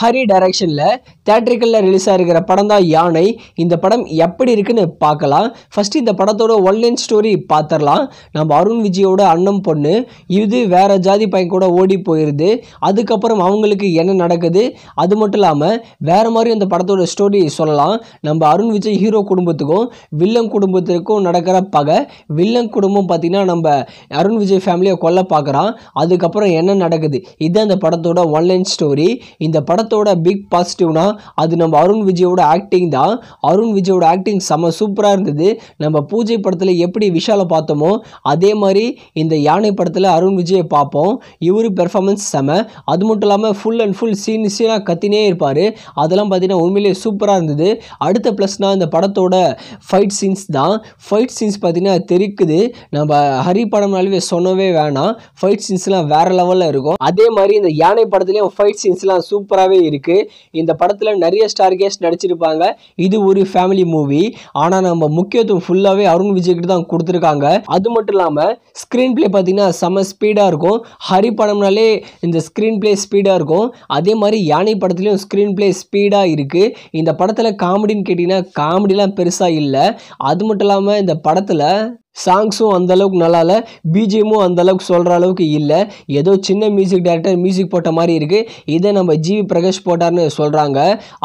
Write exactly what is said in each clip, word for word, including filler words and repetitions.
ஹரி டைரக்ஷன்ல தியேட்டரிக்கல்ல ரிலீஸ் ஆகிற படம் தான் யானை. இந்த படம் எப்படி இருக்குன்னு பார்க்கலாம். ஃபர்ஸ்ட் இந்த படத்தோட ஒன்லைன் ஸ்டோரி பார்த்துடலாம். நம்ம அருண் விஜயோட அண்ணன் பொண்ணு இது வேற ஜாதி பையன் கூட ஓடி போயிடுது. அதுக்கப்புறம் அவங்களுக்கு என்ன நடக்குது, அது மட்டும் இல்லாமல் வேற மாதிரி அந்த படத்தோட ஸ்டோரி சொல்லலாம். நம்ம அருண் விஜய் ஹீரோ குடும்பத்துக்கும் வில்லன் குடும்பத்திற்கும் நடக்கிற பகை. வில்லன் குடும்பம் பார்த்தீங்கன்னா நம்ம அருண் விஜய் ஃபேமிலியை கொல்ல பார்க்குறான். அதுக்கப்புறம் என்ன நடக்குது, இதுதான் இந்த படத்தோட ஒன்லைன் ஸ்டோரி. இந்த படத்தோட பிக் பாசிட்டிவ்னா அது நம்ம அருண் விஜயோட ஆக்டிங் தான். அருண் விஜயோட ஆக்டிங் செம சூப்பராக இருந்தது. நம்ம பூஜை படத்தில் எப்படி விஷாலை பார்த்தோமோ அதே மாதிரி இந்த யானை படத்தில் அருண் விஜயை பார்ப்போம். இவர் பெர்ஃபார்மன்ஸ் செம. அது மட்டும் இல்லாமல் ஃபுல் அண்ட் ஃபுல் சீன் சீனாக கத்தினே இருப்பார். அதெல்லாம் பார்த்தீங்கன்னா உண்மையிலேயே சூப்பராக இருந்தது. அடுத்த ப்ளஸ்னால் இந்த படத்தோட ஃபைட் சீன்ஸ் தான். ஃபைட் சீன்ஸ் பார்த்தீங்கன்னா தெரிக்குது. நம்ம ஹரி படம்னாலே சொன்னவே வேணாம், ஃபைட் சீன்ஸ்லாம் வேறு லெவலில் இருக்கும். அதே மாதிரி இந்த யானை படத்துலேயும் ஃபைட் சீன்ஸ்லாம் சூப்பராகவே இருக்குது. இந்த படத்தில் நிறைய ஸ்டார் கேஸ்ட் நடிச்சிருப்பாங்க. இது ஒரு ஃபேமிலி மூவி, ஆனால் நம்ம முக்கியத்துவம் ஃபுல்லாகவே அருண் விஜய்கிட்ட தான் கொடுத்துருக்காங்க. அது மட்டும் இல்லாமல் ஸ்க்ரீன் பிளே பார்த்தீங்கன்னா செம ஸ்பீடாக இருக்கும். ஹரி படம்னாலே இந்த ஸ்க்ரீன் பிளே ஸ்பீடாக இருக்கும். அதே மாதிரி யானை படத்துலேயும் ஸ்க்ரீன் பிளே ஸ்பீடாக இருக்குது. இந்த படத்தில் காமெடின்னு கேட்டிங்கன்னா காமெடிலாம் பெருசாக இல்லை. அது மட்டும் இல்லாமல் இந்த படத்தில் சாங்ஸும் அந்தளவுக்கு நல்லா இல்லை, பிஜிஎம்மும் அந்தளவுக்கு சொல்கிற அளவுக்கு இல்லை. ஏதோ சின்ன மியூசிக் டைரக்டர் மியூசிக் போட்ட மாதிரி இருக்குது. இதை நம்ம ஜிவி பிரகாஷ் போட்டார்னு சொல்கிறாங்க.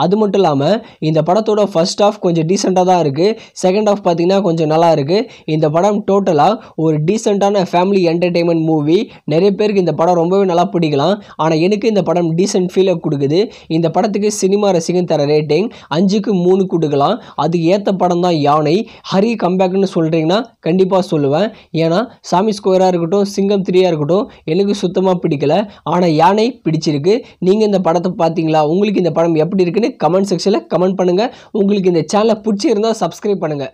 அது மட்டும் இல்லாமல் இந்த படத்தோட ஃபர்ஸ்ட் ஆஃப் கொஞ்சம் டீசெண்டாக தான் இருக்குது. செகண்ட் ஆஃப் பார்த்திங்கன்னா கொஞ்சம் நல்லா இருக்குது. இந்த படம் டோட்டலாக ஒரு டீசெண்டான ஃபேமிலி என்டர்டெயின்மெண்ட் மூவி. நிறைய பேருக்கு இந்த படம் ரொம்பவே நல்லா பிடிக்கலாம், ஆனால் எனக்கு இந்த படம் டீசெண்ட் ஃபீலை கொடுக்குது. இந்த படத்துக்கு சினிமா ரசிகன் தர ரேட்டிங் அஞ்சுக்கு மூணு கொடுக்கலாம். அது ஏற்ற படம் தான் யானை. ஹரி கம்பேக்னு சொல்கிறீங்கன்னா கண்டிப்பாக சொல்லுவேன். ஏன்னா சாமி ஸ்கொயராக இருக்கட்டும், சிங்கம் த்ரீயாக இருக்கட்டும், எனக்கு சுத்தமாக பிடிக்கலை. ஆனால் யானை பிடிச்சிருக்கு. நீங்கள் இந்த படத்தை பார்த்தீங்களா? உங்களுக்கு இந்த படம் எப்படி இருக்குன்னு கமெண்ட் செக்ஷனில் கமெண்ட் பண்ணுங்கள். உங்களுக்கு இந்த சேனலை பிடிச்சிருந்தால் சப்ஸ்கிரைப் பண்ணுங்கள்.